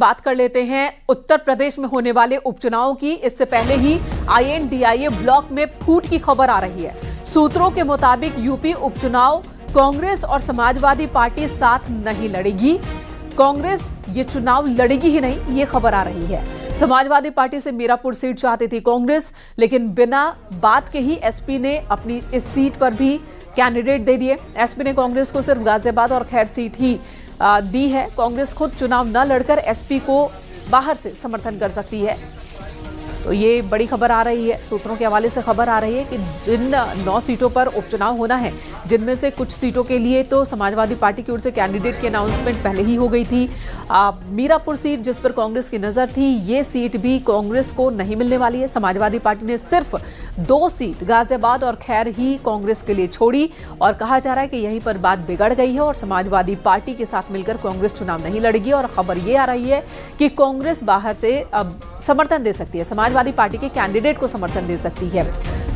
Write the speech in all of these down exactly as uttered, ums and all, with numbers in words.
बात कर लेते हैं उत्तर प्रदेश में होने वाले उपचुनाव की। इससे पहले ही आईएनडीआईए ब्लॉक में फूट की खबर आ रही है। सूत्रों के मुताबिक यूपी उपचुनाव कांग्रेस और समाजवादी पार्टी साथ नहीं लड़ेगी। कांग्रेस ये चुनाव लड़ेगी ही नहीं, ये खबर आ रही है। समाजवादी पार्टी से मीरापुर सीट चाहती थी कांग्रेस, लेकिन बिना बात के ही एसपी ने अपनी इस सीट पर भी कैंडिडेट दे दिए। एसपी ने कांग्रेस को सिर्फ गाजियाबाद और खैर सीट ही दी है। कांग्रेस खुद चुनाव न लड़कर एसपी को बाहर से समर्थन कर सकती है। तो ये बड़ी खबर आ रही है। सूत्रों के हवाले से खबर आ रही है कि जिन नौ सीटों पर उपचुनाव होना है, जिनमें से कुछ सीटों के लिए तो समाजवादी पार्टी की ओर से कैंडिडेट की अनाउंसमेंट पहले ही हो गई थी। आ, मीरापुर सीट जिस पर कांग्रेस की नज़र थी, ये सीट भी कांग्रेस को नहीं मिलने वाली है। समाजवादी पार्टी ने सिर्फ दो सीट गाजियाबाद और खैर ही कांग्रेस के लिए छोड़ी और कहा जा रहा है कि यहीं पर बात बिगड़ गई है और समाजवादी पार्टी के साथ मिलकर कांग्रेस चुनाव नहीं लड़ेगी। और खबर ये आ रही है कि कांग्रेस बाहर से समर्थन दे सकती है, समाजवादी पार्टी के कैंडिडेट को समर्थन दे सकती है।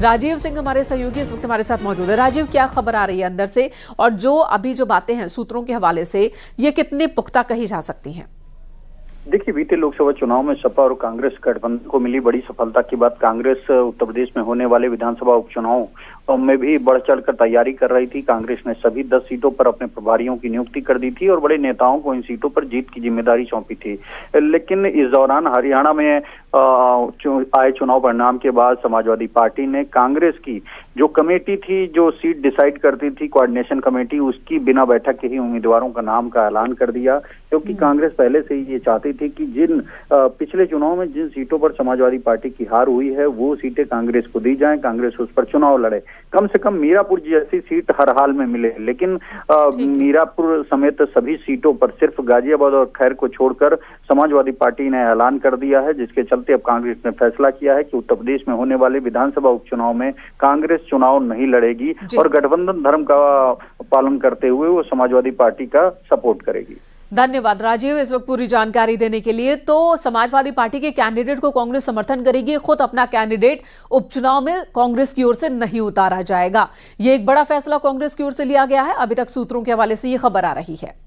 राजीव सिंह हमारे सहयोगी इस वक्त हमारे साथ मौजूद है। राजीव, क्या खबर आ रही है अंदर से, और जो अभी जो बातें हैं सूत्रों के हवाले से, ये कितनी पुख्ता कही जा सकती हैं? देखिए, बीते लोकसभा चुनाव में सपा और कांग्रेस गठबंधन को मिली बड़ी सफलता के बाद कांग्रेस उत्तर प्रदेश में होने वाले विधानसभा उपचुनाव में भी बढ़ चढ़कर तैयारी कर रही थी। कांग्रेस ने सभी दस सीटों पर अपने प्रभारियों की नियुक्ति कर दी थी और बड़े नेताओं को इन सीटों पर जीत की जिम्मेदारी सौंपी थी। लेकिन इस दौरान हरियाणा में आए चुनाव परिणाम के बाद समाजवादी पार्टी ने कांग्रेस की जो कमेटी थी, जो सीट डिसाइड करती थी, कोऑर्डिनेशन कमेटी, उसकी बिना बैठक के ही उम्मीदवारों का नाम का ऐलान कर दिया, क्योंकि कांग्रेस पहले से ही ये चाहती थी कि जिन पिछले चुनाव में जिन सीटों पर समाजवादी पार्टी की हार हुई है वो सीटें कांग्रेस को दी जाएं, कांग्रेस उस पर चुनाव लड़े। कम से कम मीरापुर जैसी सीट हर हाल में मिले। लेकिन मीरापुर समेत सभी सीटों पर सिर्फ गाजियाबाद और खैर को छोड़कर समाजवादी पार्टी ने ऐलान कर दिया है, जिसके चलते अब कांग्रेस ने फैसला किया है कि उत्तर प्रदेश में होने वाले विधानसभा उपचुनाव में कांग्रेस चुनाव नहीं लड़ेगी और गठबंधन धर्म का पालन करते हुए वो समाजवादी पार्टी का सपोर्ट करेगी। धन्यवाद राजीव इस वक्त पूरी जानकारी देने के लिए। तो समाजवादी पार्टी के कैंडिडेट को कांग्रेस समर्थन करेगी, खुद अपना कैंडिडेट उपचुनाव में कांग्रेस की ओर से नहीं उतारा जाएगा। ये एक बड़ा फैसला कांग्रेस की ओर से लिया गया है। अभी तक सूत्रों के हवाले से ये खबर आ रही है।